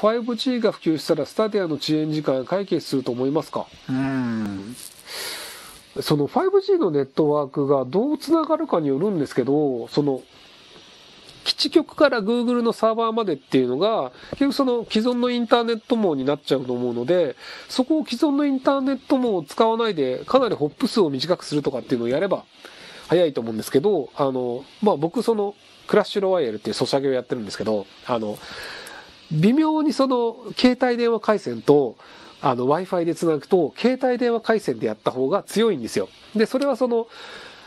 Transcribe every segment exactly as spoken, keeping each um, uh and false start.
ファイブジー が普及したらスタディアの遅延時間解決すると思いますか？うーん、その ファイブジー のネットワークがどうつながるかによるんですけど、その基地局から Google のサーバーまでっていうのが結局その既存のインターネット網になっちゃうと思うので、そこを既存のインターネット網を使わないでかなりホップ数を短くするとかっていうのをやれば早いと思うんですけど、あの、まあ、僕そのクラッシュロワイヤルっていうソシャゲをやってるんですけど、あの微妙にその携帯電話回線とあの Wi-Fi でつなぐと携帯電話回線でやった方が強いんですよ。でそれはその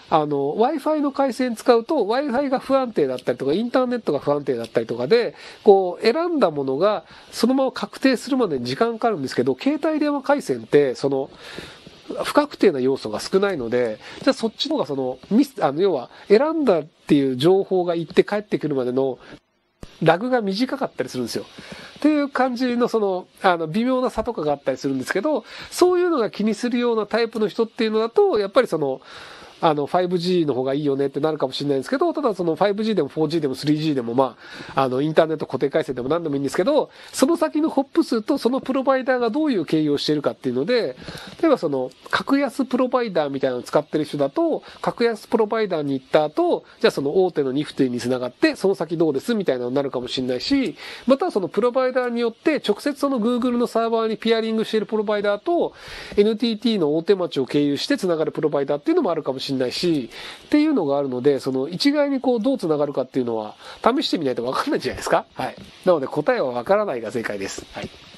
あの Wi-Fi の回線使うと Wi-Fi が不安定だったりとかインターネットが不安定だったりとかで、こう選んだものがそのまま確定するまでに時間かかるんですけど、携帯電話回線ってその不確定な要素が少ないので、じゃあそっちの方がそのミスあの要は選んだっていう情報が行って帰ってくるまでのラグが短かったりするんですよ。っていう感じのその、あの、微妙な差とかがあったりするんですけど、そういうのが気にするようなタイプの人っていうのだと、やっぱりその、あの、ファイブジー の方がいいよねってなるかもしれないんですけど、ただその ファイブジー でも フォージー でも スリージー でも、まあ、あの、インターネット固定回線でも何でもいいんですけど、その先のホップ数とそのプロバイダーがどういう経由をしているかっていうので、例えばその、格安プロバイダーみたいなのを使ってる人だと、格安プロバイダーに行った後、じゃあその大手のニフティに繋がって、その先どうですみたいなのになるかもしれないし、またはそのプロバイダーによって、直接その Google のサーバーにピアリングしているプロバイダーと、エヌティーティー の大手町を経由して繋がるプロバイダーっていうのもあるかもしれない。ないしっていうのがあるので、その一概にこうどうつながるかっていうのは試してみないと分かんないんじゃないですか。はい、なので答えは分からないが正解です。はい。